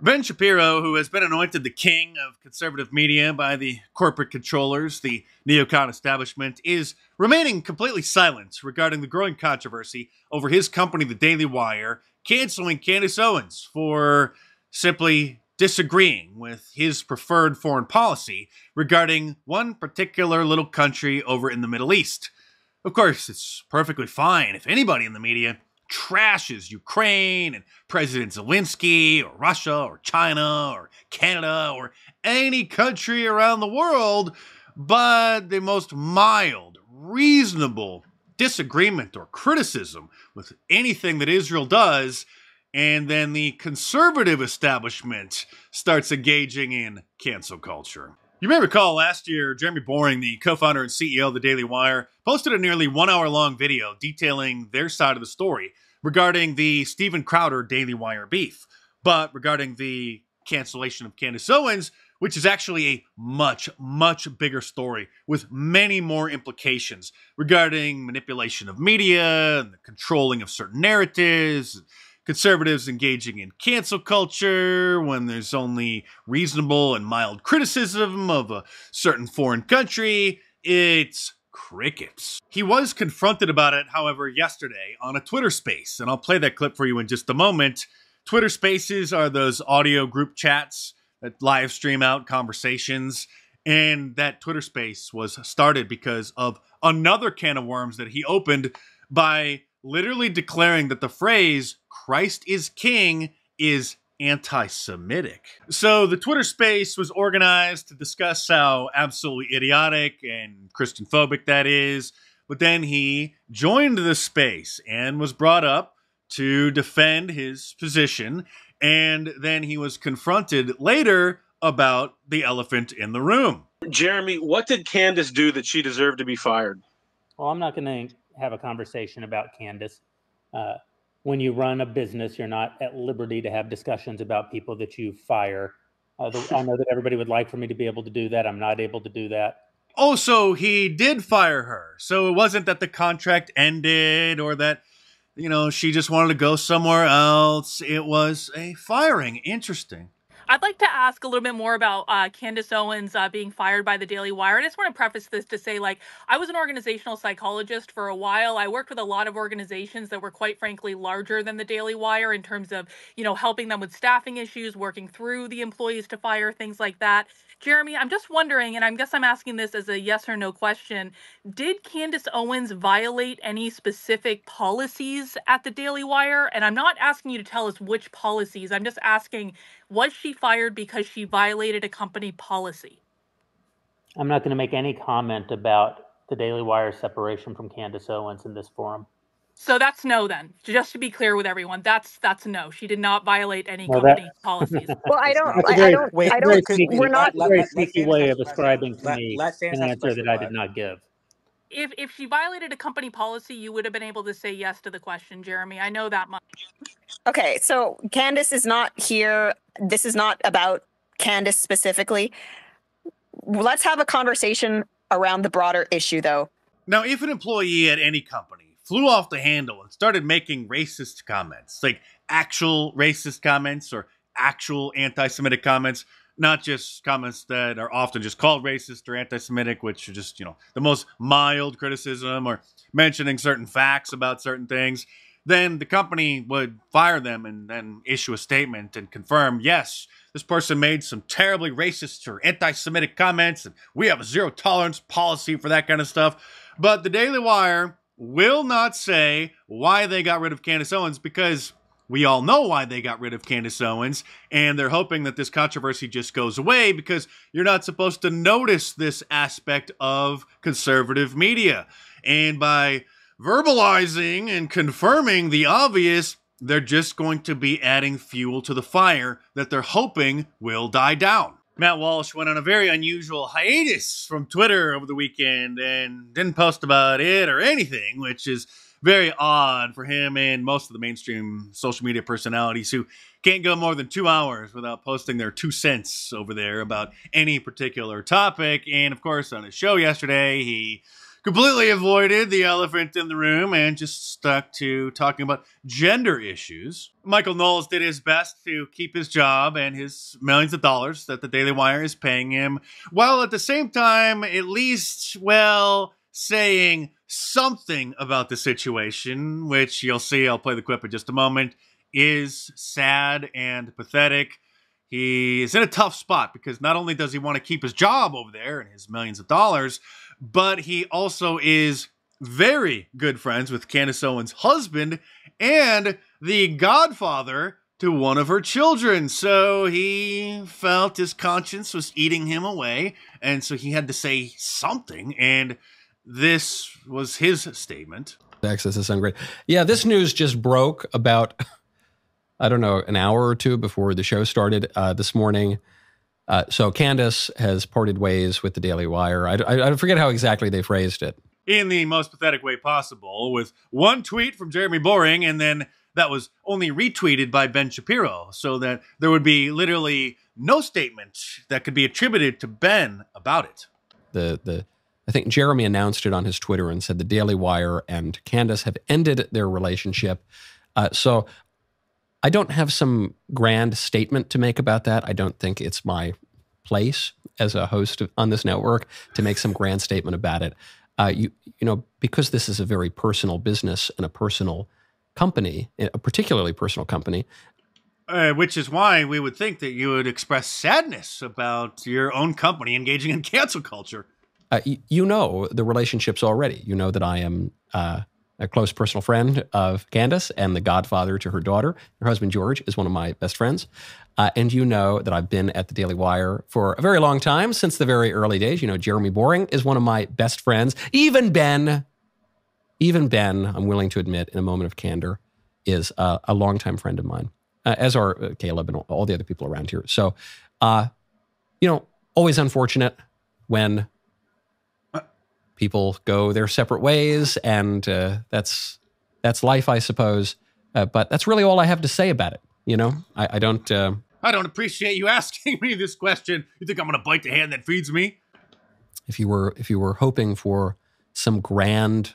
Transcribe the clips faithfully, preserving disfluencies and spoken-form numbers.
Ben Shapiro, who has been anointed the king of conservative media by the corporate controllers, the neocon establishment, is remaining completely silent regarding the growing controversy over his company, The Daily Wire, canceling Candace Owens for simply disagreeing with his preferred foreign policy regarding one particular little country over in the Middle East. Of course, it's perfectly fine if anybody in the media trashes Ukraine and President Zelensky or Russia or China or Canada or any country around the world, but the most mild, reasonable disagreement or criticism with anything that Israel does, and then the conservative establishment starts engaging in cancel culture. You may recall last year, Jeremy Boring, the co-founder and C E O of The Daily Wire, posted a nearly one-hour-long video detailing their side of the story regarding the Steven Crowder Daily Wire beef, but regarding the cancellation of Candace Owens, which is actually a much, much bigger story with many more implications regarding manipulation of media, and the controlling of certain narratives, conservatives engaging in cancel culture when there's only reasonable and mild criticism of a certain foreign country. It's crickets. He was confronted about it, however, yesterday on a Twitter space, and I'll play that clip for you in just a moment. Twitter spaces are those audio group chats that live stream out conversations, and that Twitter space was started because of another can of worms that he opened by literally declaring that the phrase "Christ is King" is anti-Semitic. So the Twitter space was organized to discuss how absolutely idiotic and Christian-phobic that is, but then he joined the space and was brought up to defend his position, and then he was confronted later about the elephant in the room. Jeremy, what did Candace do that she deserved to be fired? Well, I'm not going to have a conversation about Candace. Uh, when you run a business, you're not at liberty to have discussions about people that you fire. Uh, the, I know that everybody would like for me to be able to do that. I'm not able to do that. Oh, so he did fire her. So it wasn't that the contract ended or that, you know, she just wanted to go somewhere else. It was a firing. Interesting. I'd like to ask a little bit more about uh, Candace Owens uh, being fired by the Daily Wire. I just want to preface this to say, like, I was an organizational psychologist for a while. I worked with a lot of organizations that were, quite frankly, larger than the Daily Wire in terms of, you know, helping them with staffing issues, working through the employees to fire, things like that. Jeremy, I'm just wondering, and I guess I'm asking this as a yes or no question, did Candace Owens violate any specific policies at the Daily Wire? And I'm not asking you to tell us which policies. I'm just asking, was she fired because she violated a company policy? I'm not going to make any comment about the Daily Wire separation from Candace Owens in this forum. So that's no then, just to be clear with everyone, that's that's no. She did not violate any well, company that, policies. Well, I don't, I, very, I don't, wait, I don't, sneaky, we're not. That's a very sneaky way of ascribing to me an answer that I did not give. If, if she violated a company policy, you would have been able to say yes to the question, Jeremy. I know that much. Okay, so Candace is not here. This is not about Candace specifically. Let's have a conversation around the broader issue, though. Now, if an employee at any company flew off the handle and started making racist comments, like actual racist comments or actual anti-Semitic comments, not just comments that are often just called racist or anti-Semitic, which are just, you know, the most mild criticism or mentioning certain facts about certain things, then the company would fire them and then issue a statement and confirm, yes, this person made some terribly racist or anti-Semitic comments, and we have a zero tolerance policy for that kind of stuff. But the Daily Wire will not say why they got rid of Candace Owens, because we all know why they got rid of Candace Owens, and they're hoping that this controversy just goes away because you're not supposed to notice this aspect of conservative media. And by verbalizing and confirming the obvious, they're just going to be adding fuel to the fire that they're hoping will die down. Matt Walsh went on a very unusual hiatus from Twitter over the weekend and didn't post about it or anything, which is very odd for him and most of the mainstream social media personalities who can't go more than two hours without posting their two cents over there about any particular topic. And of course, on his show yesterday, he completely avoided the elephant in the room and just stuck to talking about gender issues. Michael Knowles did his best to keep his job and his millions of dollars that the Daily Wire is paying him, while at the same time, at least, well, saying something about the situation, which you'll see, I'll play the clip in just a moment, is sad and pathetic. He is in a tough spot because not only does he want to keep his job over there and his millions of dollars, but he also is very good friends with Candace Owens' husband and the godfather to one of her children. So he felt his conscience was eating him away, and so he had to say something, and this was his statement. Access is ungreat. Yeah, this news just broke about... I don't know, an hour or two before the show started uh, this morning. Uh, so Candace has parted ways with the Daily Wire. I, I, I forget how exactly they phrased it. In the most pathetic way possible, with one tweet from Jeremy Boring, and then that was only retweeted by Ben Shapiro, so that there would be literally no statement that could be attributed to Ben about it. The the I think Jeremy announced it on his Twitter and said the Daily Wire and Candace have ended their relationship. Uh, so... I don't have some grand statement to make about that. I don't think it's my place as a host of, on this network to make some grand statement about it. Uh, you, you know, because this is a very personal business and a personal company, a particularly personal company. Uh, which is why we would think that you would express sadness about your own company engaging in cancel culture. Uh, you, you know the relationships already. You know that I am... Uh, a close personal friend of Candace and the godfather to her daughter. Her husband, George, is one of my best friends. Uh, and you know that I've been at the Daily Wire for a very long time, since the very early days. You know, Jeremy Boring is one of my best friends. Even Ben, even Ben, I'm willing to admit in a moment of candor, is uh, a longtime friend of mine, uh, as are uh, Caleb and all the other people around here. So, uh, you know, always unfortunate when... people go their separate ways, and uh, that's that's life, I suppose. Uh, but that's really all I have to say about it. You know, I, I don't... Uh, I don't appreciate you asking me this question. You think I'm going to bite the hand that feeds me? If you were, if you were hoping for some grand,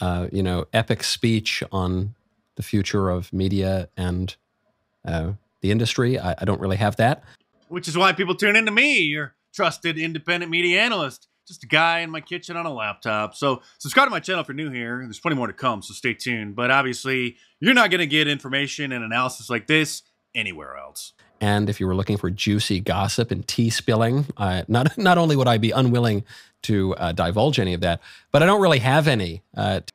uh, you know, epic speech on the future of media and uh, the industry, I, I don't really have that. Which is why people tune into me, your trusted independent media analyst. Just a guy in my kitchen on a laptop. So subscribe to my channel if you're new here. There's plenty more to come, so stay tuned. But obviously, you're not going to get information and analysis like this anywhere else. And if you were looking for juicy gossip and tea spilling, uh, not, not only would I be unwilling to uh, divulge any of that, but I don't really have any uh, to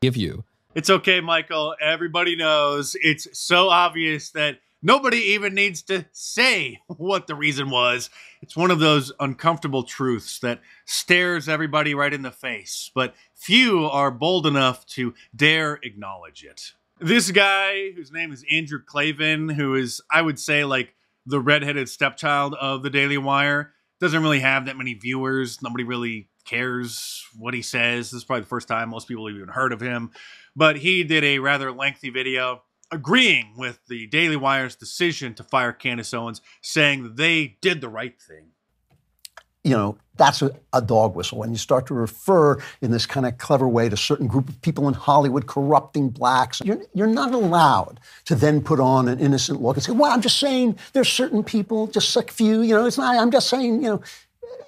give you. It's okay, Michael. Everybody knows. It's so obvious that nobody even needs to say what the reason was. It's one of those uncomfortable truths that stares everybody right in the face, but few are bold enough to dare acknowledge it. This guy, whose name is Andrew Klavan, who is, I would say, like the redheaded stepchild of the Daily Wire, doesn't really have that many viewers. Nobody really cares what he says. This is probably the first time most people have even heard of him, but he did a rather lengthy video agreeing with the Daily Wire's decision to fire Candace Owens, saying that they did the right thing. You know, that's a, a dog whistle. When you start to refer in this kind of clever way to certain group of people in Hollywood corrupting blacks, you're, you're not allowed to then put on an innocent look and say, well, I'm just saying there's certain people, just a few, you know, it's not, I'm just saying, you know,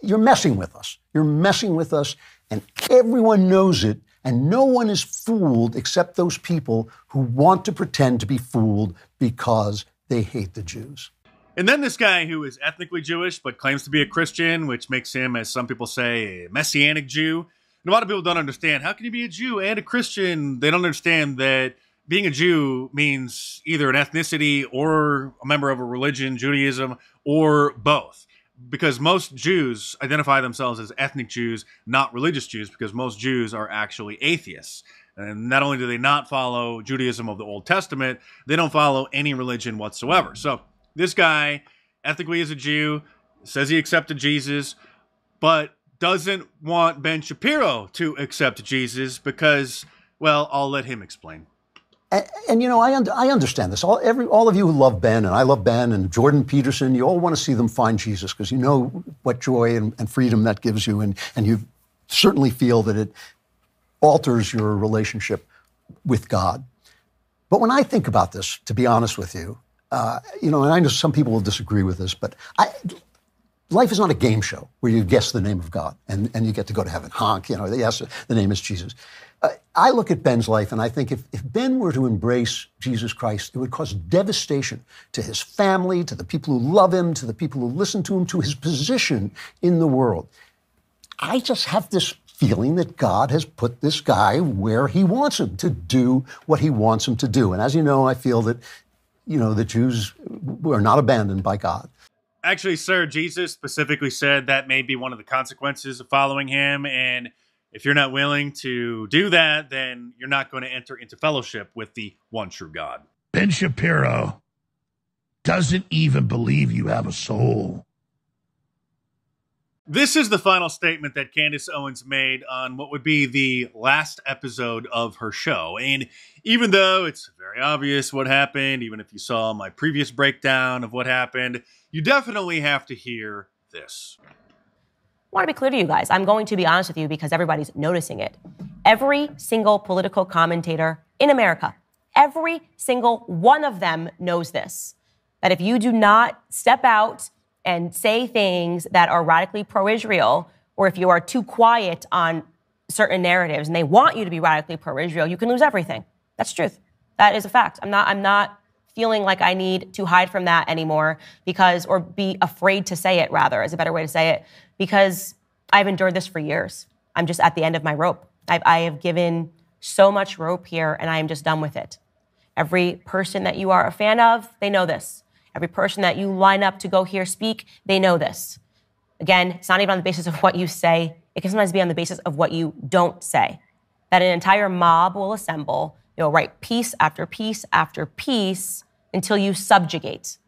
you're messing with us. You're messing with us, and everyone knows it. And no one is fooled except those people who want to pretend to be fooled because they hate the Jews. And then this guy who is ethnically Jewish but claims to be a Christian, which makes him, as some people say, a Messianic Jew. And a lot of people don't understand. How can you be a Jew and a Christian? They don't understand that being a Jew means either an ethnicity or a member of a religion, Judaism, or both. Because most Jews identify themselves as ethnic Jews, not religious Jews, because most Jews are actually atheists. And not only do they not follow Judaism of the Old Testament, they don't follow any religion whatsoever. So this guy ethnically is a Jew, says he accepted Jesus, but doesn't want Ben Shapiro to accept Jesus because, well, I'll let him explain. And, and, you know, I, un I understand this. All, every, all of you who love Ben, and I love Ben, and Jordan Peterson, you all want to see them find Jesus because you know what joy and, and freedom that gives you, and, and you've certainly feel that it alters your relationship with God. But when I think about this, to be honest with you, uh, you know, and I know some people will disagree with this, but I, life is not a game show where you guess the name of God and, and you get to go to heaven. Honk, you know, yes, the name is Jesus. Uh, I look at Ben's life and I think if, if Ben were to embrace Jesus Christ, it would cause devastation to his family, to the people who love him, to the people who listen to him, to his position in the world. I just have this feeling that God has put this guy where he wants him to do what he wants him to do. And as you know, I feel that, you know, the Jews were not abandoned by God. Actually, sir, Jesus specifically said that may be one of the consequences of following him. And if you're not willing to do that, then you're not going to enter into fellowship with the one true God. Ben Shapiro doesn't even believe you have a soul. This is the final statement that Candace Owens made on what would be the last episode of her show. And even though it's very obvious what happened, even if you saw my previous breakdown of what happened, you definitely have to hear this. I want to be clear to you guys. I'm going to be honest with you because everybody's noticing it. Every single political commentator in America, every single one of them knows this, that if you do not step out and say things that are radically pro-Israel, or if you are too quiet on certain narratives and they want you to be radically pro-Israel, you can lose everything. That's the truth. That is a fact. I'm not, I'm not feeling like I need to hide from that anymore because, or be afraid to say it rather, is a better way to say it, because I've endured this for years. I'm just at the end of my rope. I've, I have given so much rope here and I am just done with it. Every person that you are a fan of, they know this. Every person that you line up to go here speak, they know this. Again, it's not even on the basis of what you say. It can sometimes be on the basis of what you don't say. That an entire mob will assemble, you'll write piece after piece after piece until you subjugate.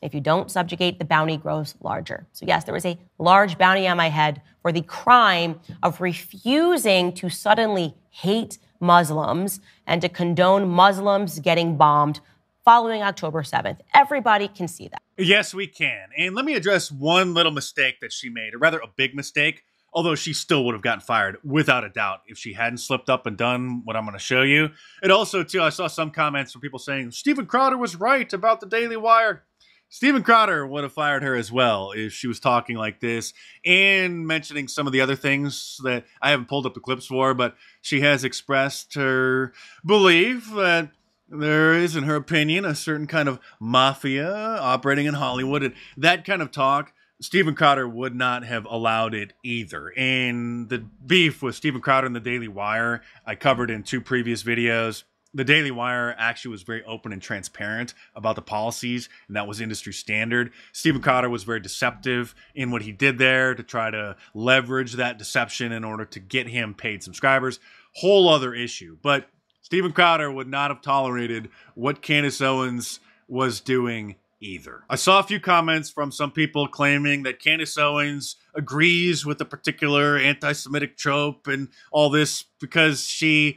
If you don't subjugate, the bounty grows larger. So yes, there was a large bounty on my head for the crime of refusing to suddenly hate Muslims and to condone Muslims getting bombed following October seventh. Everybody can see that. Yes, we can. And let me address one little mistake that she made, or rather a big mistake, although she still would have gotten fired without a doubt if she hadn't slipped up and done what I'm going to show you. And also, too, I saw some comments from people saying, Steven Crowder was right about the Daily Wire. Steven Crowder would have fired her as well if she was talking like this and mentioning some of the other things that I haven't pulled up the clips for, but she has expressed her belief that there is, in her opinion, a certain kind of mafia operating in Hollywood. And that kind of talk, Steven Crowder would not have allowed it either. And the beef with Steven Crowder and The Daily Wire, I covered in two previous videos. The Daily Wire actually was very open and transparent about the policies, and that was industry standard. Steven Crowder was very deceptive in what he did there to try to leverage that deception in order to get him paid subscribers. Whole other issue. But Steven Crowder would not have tolerated what Candace Owens was doing either. I saw a few comments from some people claiming that Candace Owens agrees with the particular anti-Semitic trope and all this because she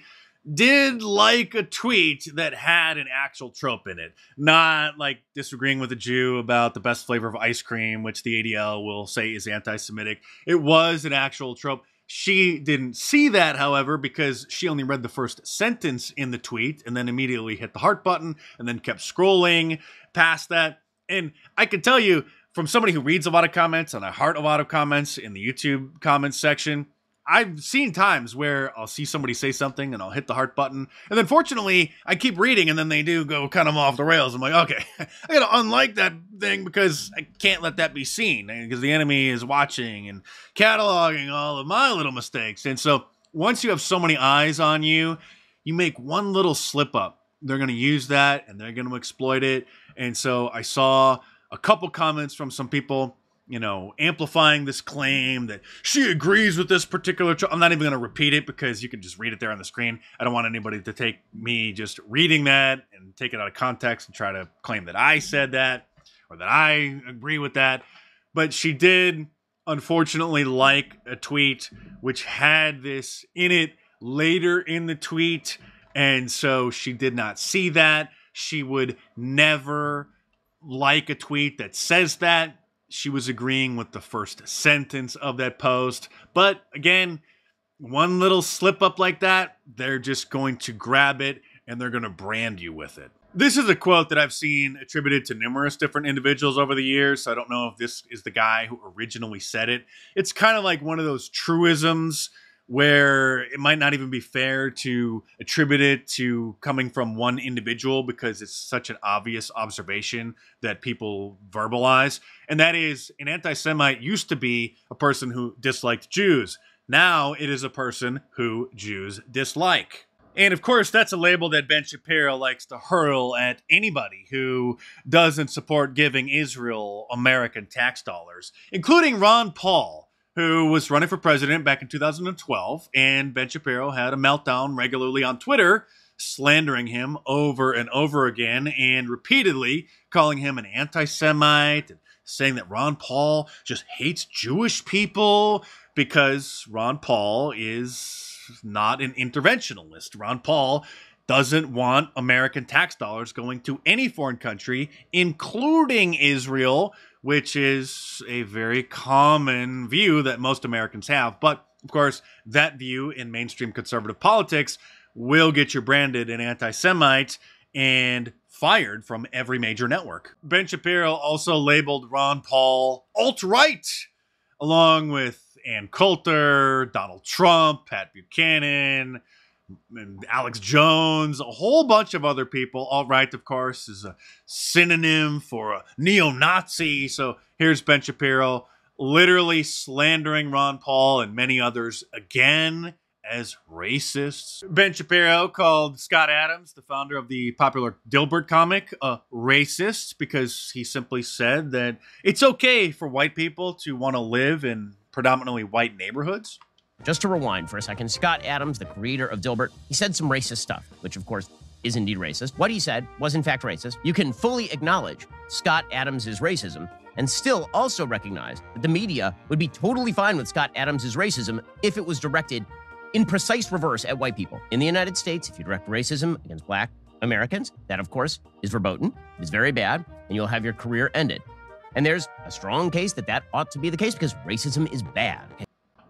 did like a tweet that had an actual trope in it. Not like disagreeing with a Jew about the best flavor of ice cream, which the A D L will say is anti-Semitic. It was an actual trope. She didn't see that, however, because she only read the first sentence in the tweet and then immediately hit the heart button and then kept scrolling past that. And I can tell you, from somebody who reads a lot of comments and I heart a lot of comments in the YouTube comments section, I've seen times where I'll see somebody say something and I'll hit the heart button. And then fortunately, I keep reading and then they do go kind of off the rails. I'm like, okay, I got to unlike that thing because I can't let that be seen because the enemy is watching and cataloging all of my little mistakes. And so once you have so many eyes on you, you make one little slip up. They're going to use that and they're going to exploit it. And so I saw a couple comments from some people, you know, amplifying this claim that she agrees with this particular trope. I'm not even going to repeat it because you can just read it there on the screen. I don't want anybody to take me just reading that and take it out of context and try to claim that I said that or that I agree with that. But she did, unfortunately, like a tweet which had this in it later in the tweet. And so she did not see that. She would never like a tweet that says that. She was agreeing with the first sentence of that post. But again, one little slip up like that, they're just going to grab it and they're going to brand you with it. This is a quote that I've seen attributed to numerous different individuals over the years, so I don't know if this is the guy who originally said it. It's kind of like one of those truisms where it might not even be fair to attribute it to coming from one individual because it's such an obvious observation that people verbalize. And that is, an anti-Semite used to be a person who disliked Jews. Now it is a person who Jews dislike. And of course, that's a label that Ben Shapiro likes to hurl at anybody who doesn't support giving Israel American tax dollars, including Ron Paul, who was running for president back in two thousand twelve, and Ben Shapiro had a meltdown regularly on Twitter, slandering him over and over again, and repeatedly calling him an anti-Semite, and saying that Ron Paul just hates Jewish people because Ron Paul is not an interventionalist. Ron Paul doesn't want American tax dollars going to any foreign country, including Israel, which is a very common view that most Americans have. But, of course, that view in mainstream conservative politics will get you branded an anti-Semite and fired from every major network. Ben Shapiro also labeled Ron Paul alt-right, along with Ann Coulter, Donald Trump, Pat Buchanan, and Alex Jones, a whole bunch of other people. Alt-right, of course, is a synonym for a neo-Nazi. So here's Ben Shapiro literally slandering Ron Paul and many others again as racists. Ben Shapiro called Scott Adams, the founder of the popular Dilbert comic, a racist because he simply said that it's okay for white people to want to live in predominantly white neighborhoods. Just to rewind for a second, Scott Adams, the creator of Dilbert, he said some racist stuff, which of course is indeed racist. What he said was in fact racist. You can fully acknowledge Scott Adams's racism and still also recognize that the media would be totally fine with Scott Adams's racism if it was directed in precise reverse at white people. In the United States, if you direct racism against black Americans, that of course is verboten, it's very bad, and you'll have your career ended. And there's a strong case that that ought to be the case because racism is bad.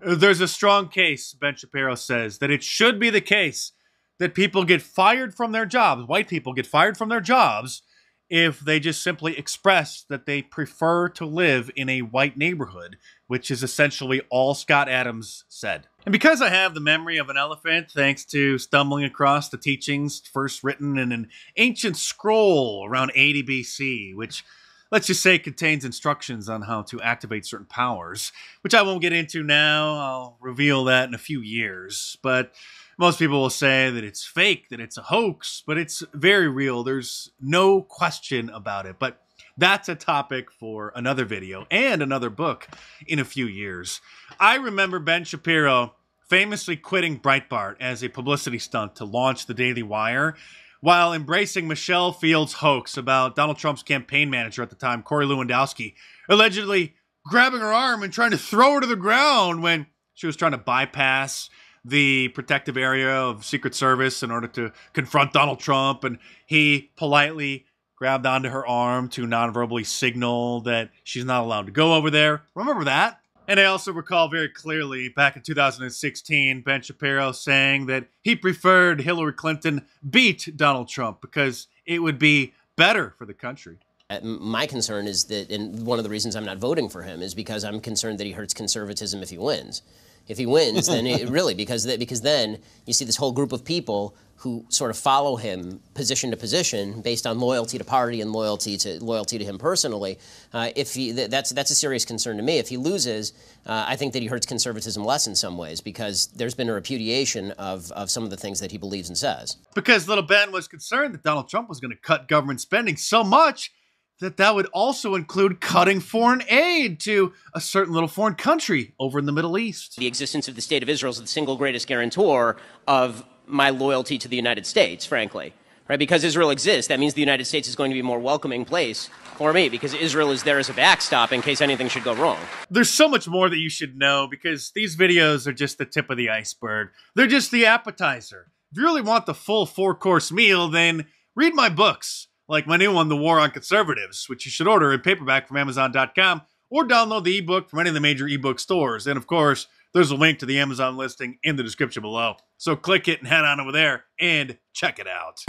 There's a strong case, Ben Shapiro says, that it should be the case that people get fired from their jobs, white people get fired from their jobs, if they just simply express that they prefer to live in a white neighborhood, which is essentially all Scott Adams said. And because I have the memory of an elephant, thanks to stumbling across the teachings first written in an ancient scroll around eighty B C, which, let's just say, it contains instructions on how to activate certain powers, which I won't get into now. I'll reveal that in a few years. But most people will say that it's fake, that it's a hoax, but it's very real. There's no question about it. But that's a topic for another video and another book in a few years. I remember Ben Shapiro famously quitting Breitbart as a publicity stunt to launch The Daily Wire, while embracing Michelle Field's hoax about Donald Trump's campaign manager at the time, Corey Lewandowski, allegedly grabbing her arm and trying to throw her to the ground when she was trying to bypass the protective area of Secret Service in order to confront Donald Trump. And he politely grabbed onto her arm to non-verbally signal that she's not allowed to go over there. Remember that? And I also recall very clearly back in two thousand sixteen, Ben Shapiro saying that he preferred Hillary Clinton beat Donald Trump because it would be better for the country. My concern is that, and one of the reasons I'm not voting for him is because I'm concerned that he hurts conservatism if he wins. If he wins, then it really, because, th because then you see this whole group of people who sort of follow him position to position based on loyalty to party and loyalty to loyalty to him personally. Uh, if he, th that's that's a serious concern to me. If he loses, uh, I think that he hurts conservatism less in some ways because there's been a repudiation of, of some of the things that he believes and says. Because little Ben was concerned that Donald Trump was going to cut government spending so much that that would also include cutting foreign aid to a certain little foreign country over in the Middle East. The existence of the state of Israel is the single greatest guarantor of my loyalty to the United States, frankly, right? Because Israel exists, that means the United States is going to be a more welcoming place for me because Israel is there as a backstop in case anything should go wrong. There's so much more that you should know because these videos are just the tip of the iceberg. They're just the appetizer. If you really want the full four-course meal, then read my books, like my new one, The War on Conservatives, which you should order in paperback from Amazon dot com or download the ebook from any of the major ebook stores. And of course, There's a link to the Amazon listing in the description below. So click it and head on over there and check it out.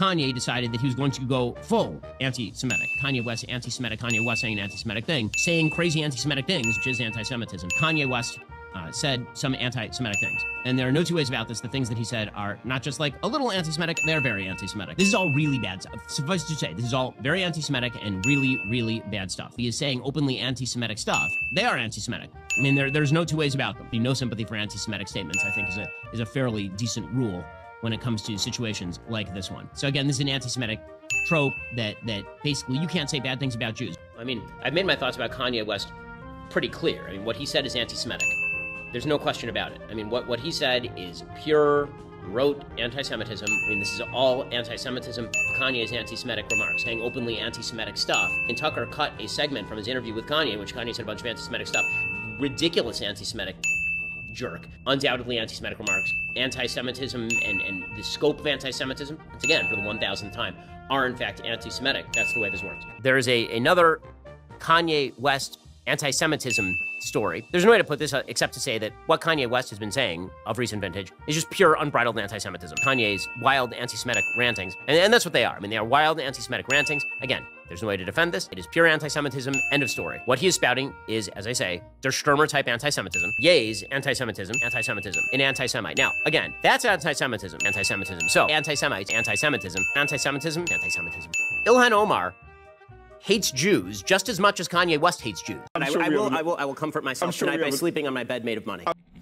Kanye decided that he was going to go full anti-Semitic. Kanye West, anti-Semitic. Kanye West saying an anti-Semitic thing, saying crazy anti-Semitic things, which is anti-Semitism. Kanye West uh, said some anti-Semitic things. And there are no two ways about this. The things that he said are not just like a little anti-Semitic, they're very anti-Semitic. This is all really bad stuff. Suffice to say, this is all very anti-Semitic and really, really bad stuff. He is saying openly anti-Semitic stuff. They are anti-Semitic. I mean, there, there's no two ways about them. The no sympathy for anti-Semitic statements, I think, is a, is a fairly decent rule when it comes to situations like this one. So again, this is an anti-Semitic trope that that basically you can't say bad things about Jews. I mean, I've made my thoughts about Kanye West pretty clear. I mean, what he said is anti-Semitic. There's no question about it. I mean, what, what he said is pure, rote anti-Semitism. I mean, this is all anti-Semitism. Kanye's anti-Semitic remarks, saying openly anti-Semitic stuff. And Tucker cut a segment from his interview with Kanye, which Kanye said a bunch of anti-Semitic stuff. Ridiculous anti-Semitic jerk. Undoubtedly anti-Semitic remarks. Anti-Semitism and, and the scope of anti-Semitism, once again, for the one thousandth time, are in fact anti-Semitic. That's the way this works. There is a another Kanye West anti-Semitism story. There's no way to put this except to say that what Kanye West has been saying of recent vintage is just pure unbridled anti-Semitism. Kanye's wild anti-Semitic rantings, and, and that's what they are. I mean, they are wild anti-Semitic rantings. Again, there's no way to defend this. It is pure anti-Semitism, end of story. What he is spouting is, as I say, Der Stürmer-type anti-Semitism. Ye's anti-Semitism, anti-Semitism, an anti-Semite. Now, again, that's anti-Semitism, anti-Semitism. So, anti-Semites, anti-Semitism, anti-Semitism, anti-Semitism. Ilhan Omar hates Jews just as much as Kanye West hates Jews. But I, sure I, will, I, will, I will comfort myself sure tonight by sleeping on my bed made of money. I'm